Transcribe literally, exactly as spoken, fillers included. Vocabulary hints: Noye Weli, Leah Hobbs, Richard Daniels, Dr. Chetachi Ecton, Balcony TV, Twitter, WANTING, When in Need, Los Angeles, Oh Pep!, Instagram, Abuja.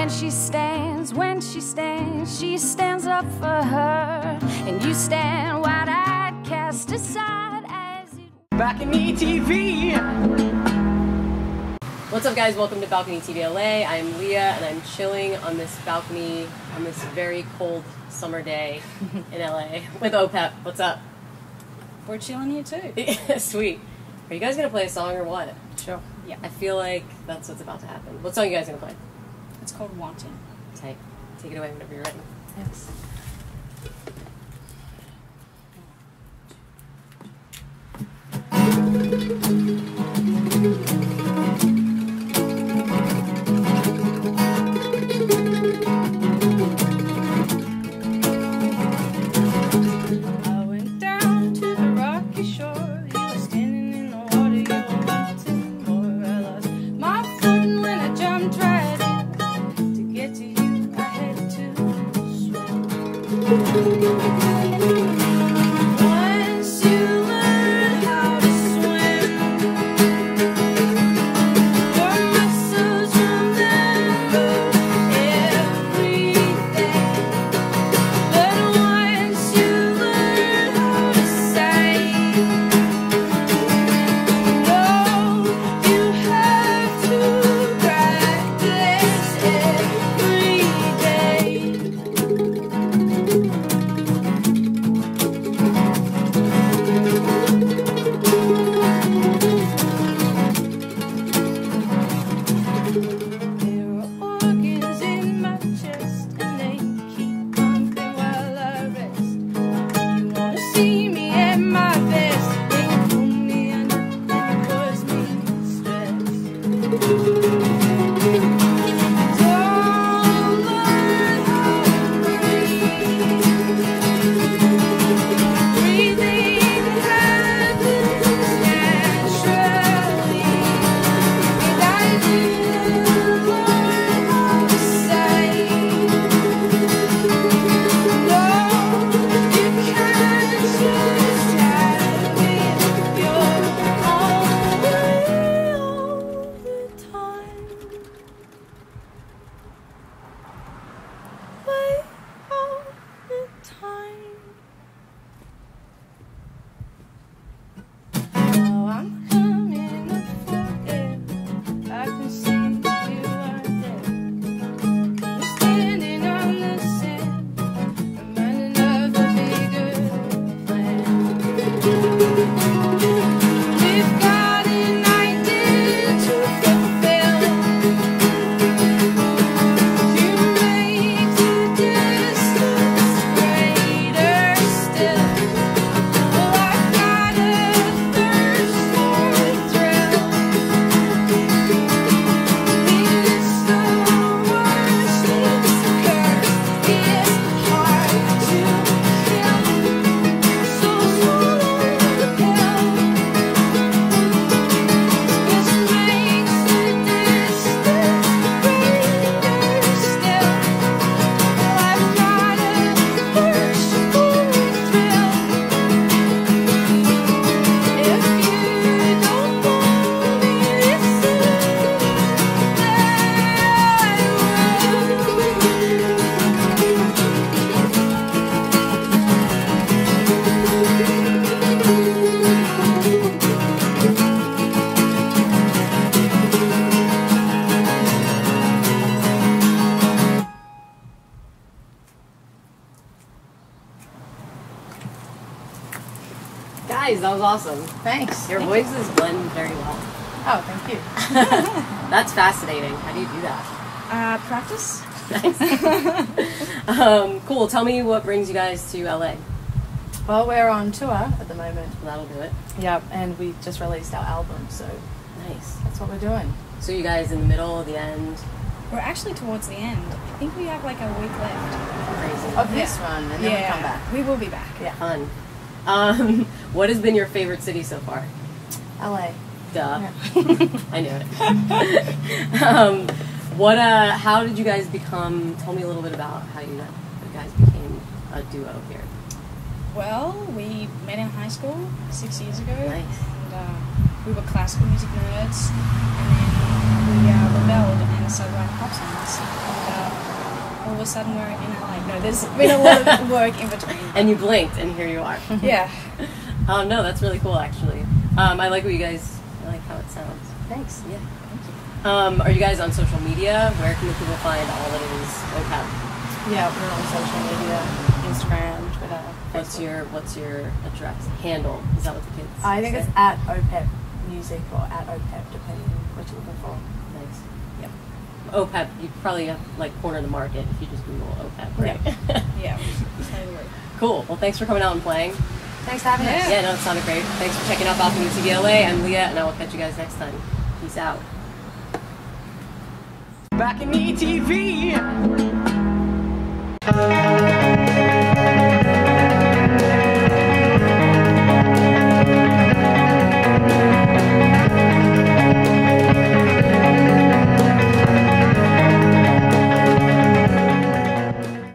When she stands, when she stands, she stands up for her, and you stand wide-eyed, cast aside as you... Balcony T V! What's up, guys? Welcome to Balcony T V L A. I'm Leah, and I'm chilling on this balcony on this very cold summer day in L A with Oh Pep. What's up? We're chilling here, too. Sweet. Are you guys going to play a song or what? Sure. Yeah. I feel like that's what's about to happen. What song are you guys going to play? It's called Wanting. Take, take it away whenever you're ready. Yes. I went down to the rocky shore. Once you learn how to swim, your muscles remember everything. But once you learn how to save, you know you have to practice every day. Guys, that was awesome. Thanks. Your thank voices you. blend very well. Oh, thank you. That's fascinating. How do you do that? Uh, practice. Nice. um, cool. Tell me what brings you guys to L A. Well, we're on tour at the moment. That'll do it. Yep, and we just released our album, so nice. That's what we're doing. So you guys in the middle, the end? We're actually towards the end. I think we have like a week left. Crazy. Of this yeah. one, and then yeah. we come back. We will be back. Yeah. Fun. Um, what has been your favorite city so far? L A. Duh. Yeah. I knew it. um, what, uh, how did you guys become, tell me a little bit about how you guys became a duo here. Well, we met in high school six years ago. Nice. And, uh, we were classical music nerds, and then we uh, rebelled and started writing pop songs. And, uh, of a sudden we're in L A. No, there's been a lot of work in between. And you blinked, and here you are. Yeah. Um, no, that's really cool, actually. Um, I like what you guys, I like how it sounds. Thanks. Yeah. Thank you. Um, are you guys on social media? Where can the people find all that is Oh Pep? Yeah, we're on social media, Instagram, Twitter. What's your What's your address handle? Is that what the kids? I think say? It's at Oh Pep Music or at Oh Pep, depending on what you're looking for. Nice. Yep. Oh Pep, you probably have like corner the market if you just Google Oh Pep, right? Yeah. Yeah. Cool. Well, thanks for coming out and playing. Thanks for having yeah. us. Yeah, no, it sounded great. Thanks for checking out Balcony T V L A. I'm Leah, and I will catch you guys next time. Peace out. Balcony T V.